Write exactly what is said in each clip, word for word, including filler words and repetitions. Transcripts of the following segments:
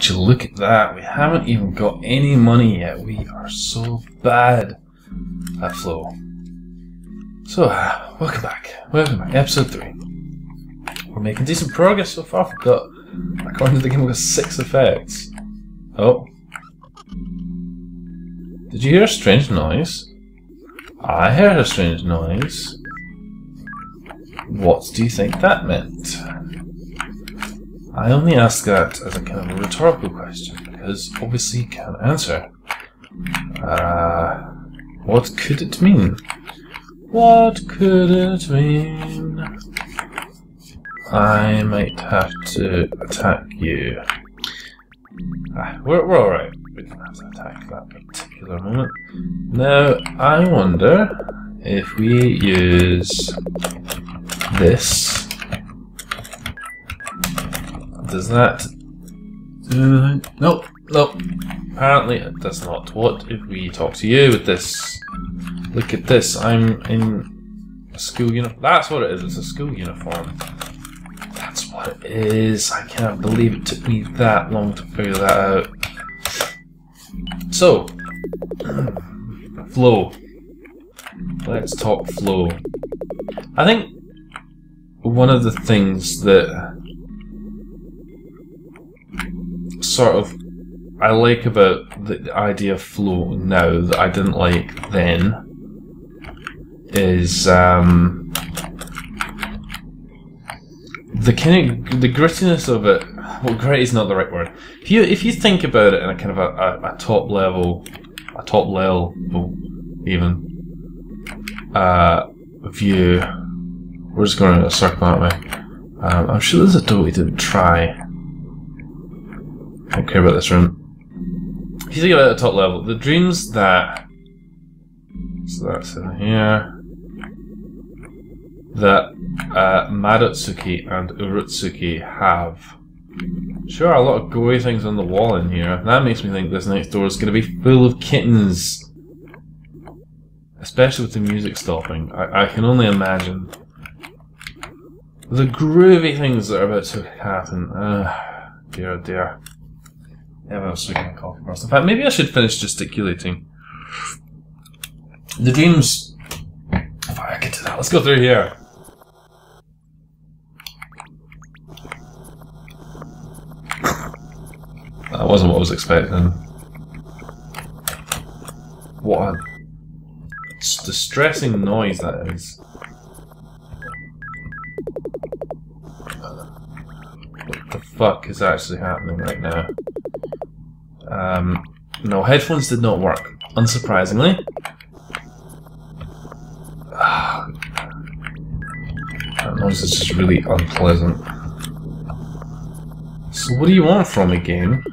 Would you look at that? We haven't even got any money yet. We are so bad at flow. So, uh, welcome back. Welcome back. Episode three. We're making decent progress so far. We've got, according to the game, we've got six effects. Oh. Did you hear a strange noise? I heard a strange noise. What do you think that meant? I only ask that as a kind of a rhetorical question, because obviously you can't answer. Uh, what could it mean? What could it mean? I might have to attack you. Ah, we're we're alright. We didn't have to attack that particular moment. Now, I wonder if we use this. Does that do anything? Nope, nope. Apparently it does not. What if we talk to you with this? Look at this. I'm in a school uniform. That's what it is. It's a school uniform. That's what it is. I can't believe it took me that long to figure that out. So, flow. Let's talk flow. I think one of the things that sort of I like about the, the idea of flow now that I didn't like then is um, the kind of the grittiness of it. Well, grit is not the right word. If you if you think about it in a kind of a, a, a top level, a top level even uh, view, we're just going to circle that way. Um, I'm sure there's a door we didn't try. I don't care about this room. If you think about it at the top level, the dreams that... So that's in here. That uh, Madotsuki and Urotsuki have. Sure, a lot of gory things on the wall in here. That makes me think this next door is going to be full of kittens. Especially with the music stopping. I, I can only imagine the groovy things that are about to happen. Uh, dear, dear. Yeah, else we can call first. In fact, maybe I should finish gesticulating. The dreams. If I get to that, let's go through here. That wasn't what I was expecting. What a distressing noise that is. What the fuck is actually happening right now? Um, no, headphones did not work, unsurprisingly. Ah, that noise is just really unpleasant. So what do you want from a game?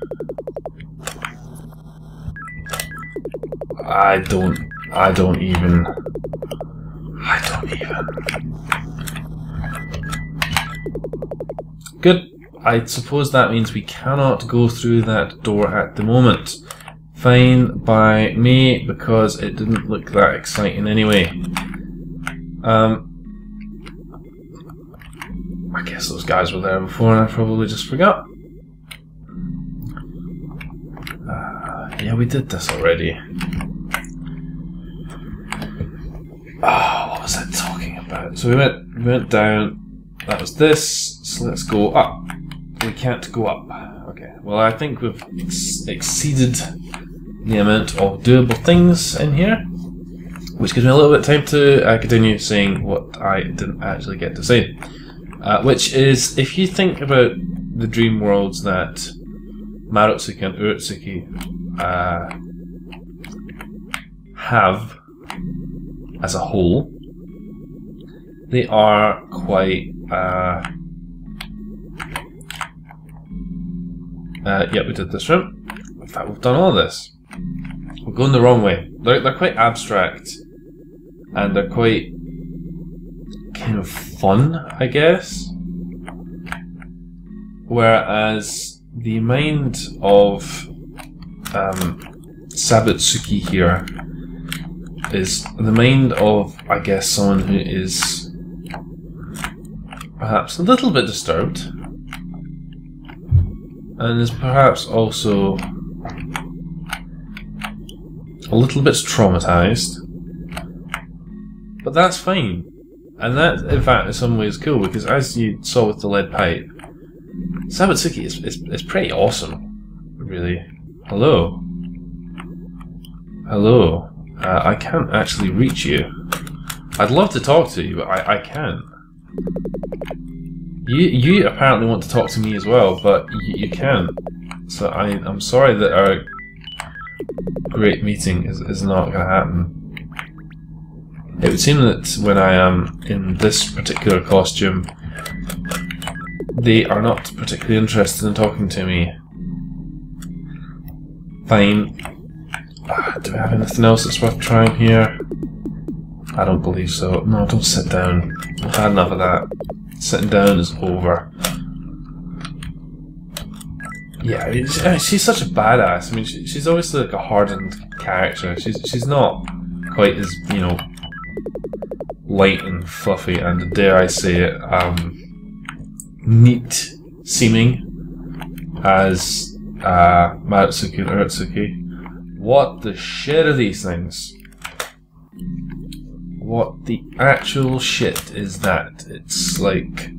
I don't... I don't even... I don't even... Good. I suppose that means we cannot go through that door at the moment. Fine by me, because it didn't look that exciting anyway. Um, I guess those guys were there before and I probably just forgot. Uh, yeah, we did this already. Oh, what was I talking about? So we went, we went down, that was this, so let's go up. We can't go up. Okay, well I think we've ex exceeded the amount of doable things in here, which gives me a little bit of time to uh, continue saying what I didn't actually get to say, uh, which is, if you think about the dream worlds that Madotsuki and Urotsuki uh, have as a whole, they are quite uh, Uh, yep, yeah, we did this room. In fact, we've done all this. We're going the wrong way. They're, they're quite abstract. And they're quite... kind of fun, I guess. Whereas the mind of um, Sabitsuki here is the mind of, I guess, someone who is perhaps a little bit disturbed. And there's perhaps also a little bit traumatized. But that's fine. And that, in fact, in some ways cool, because as you saw with the lead pipe, Sabitsuki is, is, is pretty awesome, really. Hello. Hello. Uh, I can't actually reach you. I'd love to talk to you, but I, I can't. You, you apparently want to talk to me as well, but you, you can't. So I, I'm sorry that our great meeting is, is not going to happen. It would seem that when I am in this particular costume, they are not particularly interested in talking to me. Fine. Do we have anything else that's worth trying here? I don't believe so. No, don't sit down. I've had enough of that. Sitting down is over. Yeah, she's such a badass. I mean, she's obviously like a hardened character. She's, she's not quite as, you know, light and fluffy and, dare I say it, um, neat seeming as uh, Madotsuki and Urotsuki. What the shit are these things? What the actual shit is that? It's like,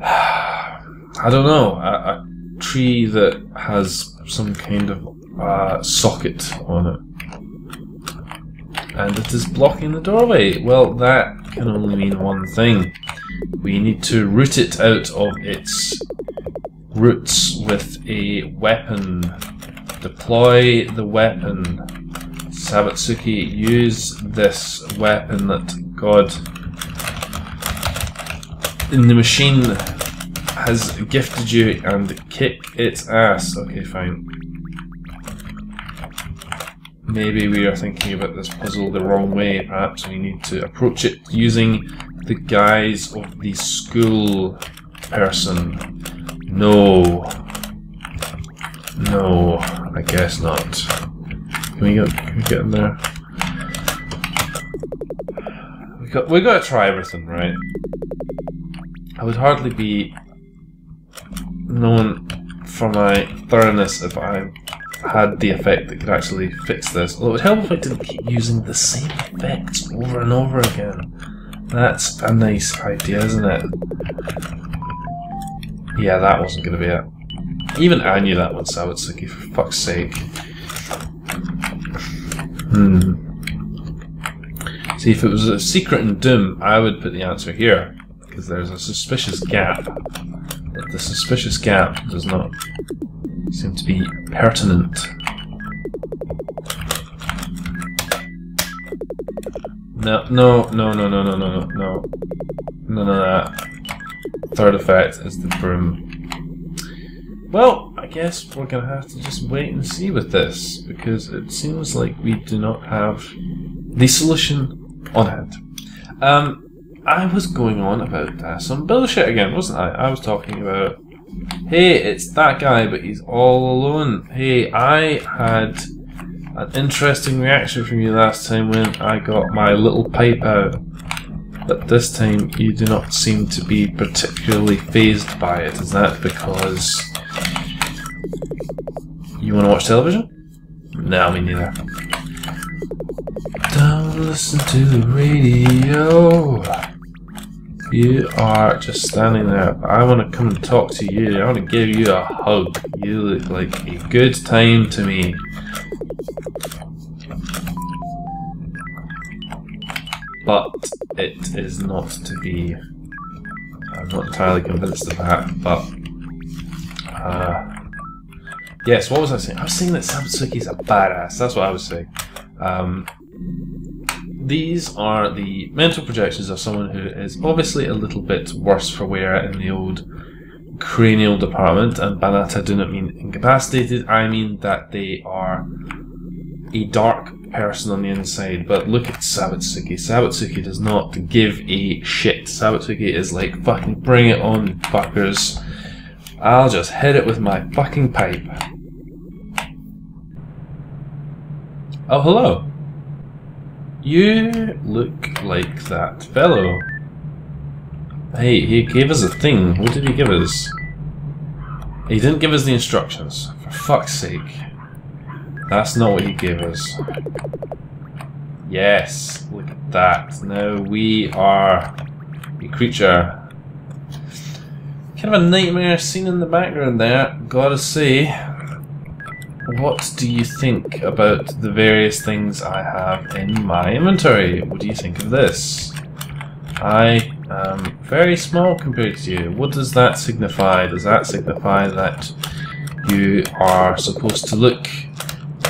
I don't know, a, a tree that has some kind of uh, socket on it. And it is blocking the doorway. Well, that can only mean one thing. We need to root it out of its roots with a weapon. Deploy the weapon. Sabitsuki, use this weapon that God in the machine has gifted you and kick its ass. Okay, fine. Maybe we are thinking about this puzzle the wrong way. Perhaps we need to approach it using the guise of the school person. No. No, I guess not. Can we get, can we get in there? We got, we got to try everything, right? I would hardly be known for my thoroughness if I had the effect that could actually fix this. Although it would help if I didn't keep using the same effects over and over again. That's a nice idea, isn't it? Yeah, that wasn't going to be it. Even I knew that one, Sabitsuki, for fuck's sake. Hmm. See, if it was a secret in Doom, I would put the answer here. Because there's a suspicious gap. But the suspicious gap does not seem to be pertinent. No, no, no, no, no, no, no, no, no. None of that. Third effect is the broom. Well, I guess we're going to have to just wait and see with this, because it seems like we do not have the solution on hand. Um, I was going on about uh, some bullshit again, wasn't I? I was talking about, hey, it's that guy, but he's all alone. Hey, I had an interesting reaction from you last time when I got my little pipe out. But this time, you do not seem to be particularly fazed by it. Is that because you want to watch television? No, me neither. Don't listen to the radio. You are just standing there. I want to come and talk to you. I want to give you a hug. You look like a good time to me. But it is not to be. I'm not entirely convinced of that, but... Uh, yes, what was I saying? I was saying that Sabitsuki's a badass. That's what I was saying. Um... These are the mental projections of someone who is obviously a little bit worse for wear in the old cranial department, and by that I do not mean incapacitated, I mean that they are a dark person on the inside. But look at Sabitsuki. Sabitsuki does not give a shit. Sabitsuki is like, fucking bring it on, fuckers. I'll just hit it with my fucking pipe. Oh, hello. You look like that fellow. Hey, he gave us a thing. What did he give us? He didn't give us the instructions. For fuck's sake. That's not what he gave us. Yes, look at that. Now we are a creature. Kind of a nightmare scene in the background there, gotta say. What do you think about the various things I have in my inventory? What do you think of this? I am very small compared to you. What does that signify? Does that signify that you are supposed to look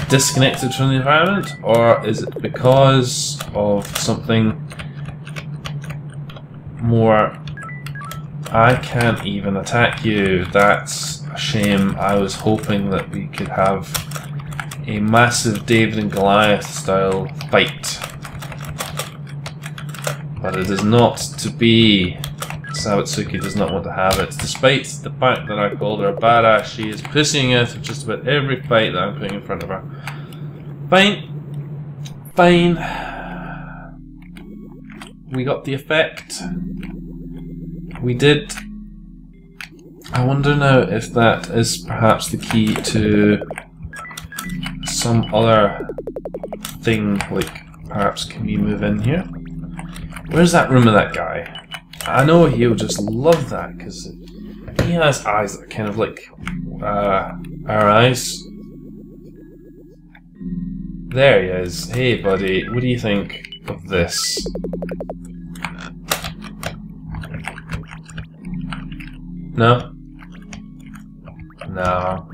disconnected from the environment? Or is it because of something more... I can't even attack you. That's a shame. I was hoping that we could have a massive David and Goliath style fight. But it is not to be. Sabitsuki does not want to have it. Despite the fact that I called her a badass, she is pussying out of just about every fight that I'm putting in front of her. Fine. Fine. We got the effect. We did. I wonder now if that is perhaps the key to some other thing, like perhaps can we move in here? Where's that room of that guy? I know he'll just love that because he has eyes that are kind of like uh, our eyes. There he is. Hey buddy, what do you think of this? No? No.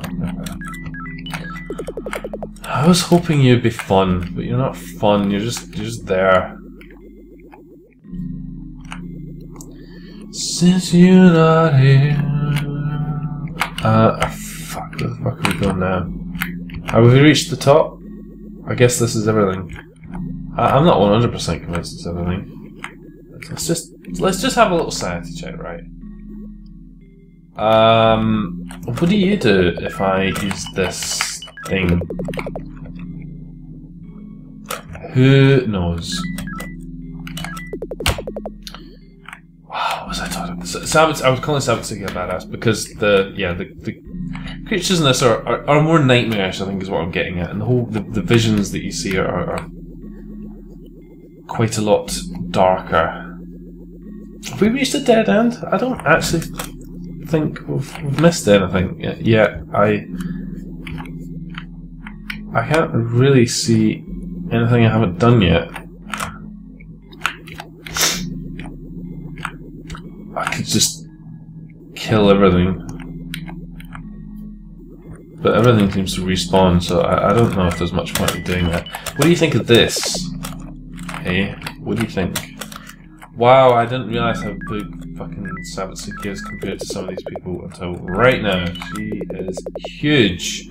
I was hoping you'd be fun, but you're not fun, you're just you're just there. Since you're not here. Uh fuck, where the fuck are we going now? Have we reached the top? I guess this is everything. I I'm not one hundred percent convinced it's everything. Let's just let's just have a little sanity check, right? Um, what do you do if I use this thing? Who knows? Wow, what was I talking about? Sabits, I was calling Sabitsuki a badass because the, yeah, the, the creatures in this are, are, are more nightmarish, I think is what I'm getting at. And the whole, the, the visions that you see are, are quite a lot darker. Have we reached a dead end? I don't actually... think we've missed anything yet. Yeah, I I can't really see anything I haven't done yet. I could just kill everything, but everything seems to respawn, so I, I don't know if there's much point in doing that. What do you think of this? Hey, what do you think? Wow, I didn't realise how big fucking Sabitsuki is compared to some of these people until right now. She is huge.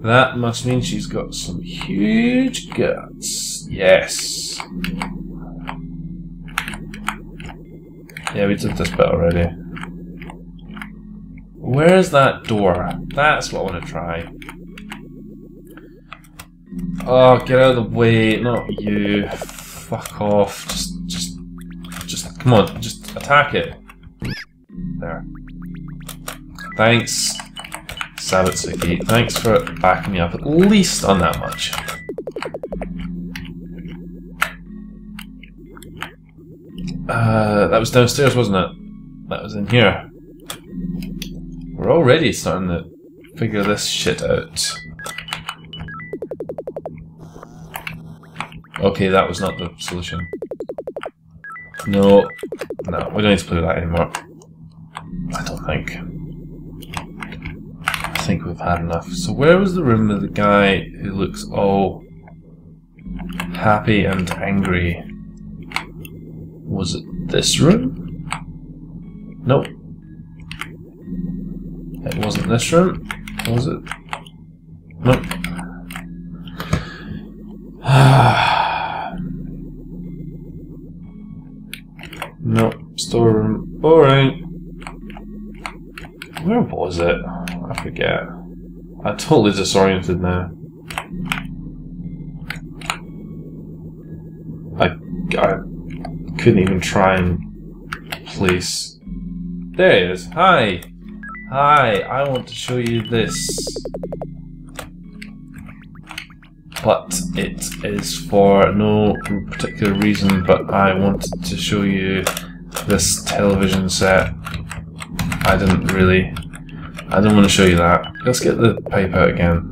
That must mean she's got some huge guts. Yes. Yeah, we did this bit already. Where is that door? That's what I want to try. Oh, get out of the way. Not you. Fuck off. Just... Just, come on, just attack it. There. Thanks, Sabitsuki. Thanks for backing me up at least on that much. Uh, that was downstairs, wasn't it? That was in here. We're already starting to figure this shit out. Okay, that was not the solution. No, no, we don't need to play with that anymore. I don't think. I think we've had enough. So where was the room with the guy who looks all happy and angry? Was it this room? Nope. It wasn't this room, was it? Nope. Ah. No, storeroom. Boring. Where was it? I forget. I'm totally disoriented now. I, I couldn't even try and place. There he is. Hi. Hi, I want to show you this. But it is for no particular reason, but I wanted to show you this television set. I didn't really... I don't want to show you that. Let's get the pipe out again.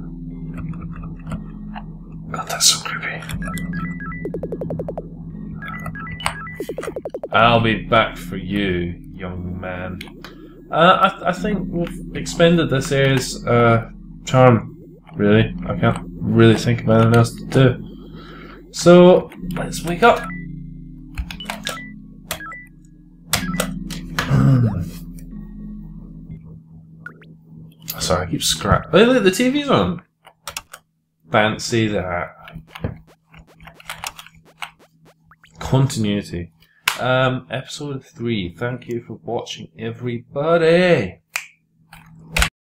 God, that's so creepy. I'll be back for you, young man. Uh, I, th I think we've expended this area's uh, charm, really. I can't really think of anything else to do. So, let's wake up. Sorry, I keep scratching. Oh, look, the T V's on. Fancy that. Continuity. Um, episode three. Thank you for watching, everybody.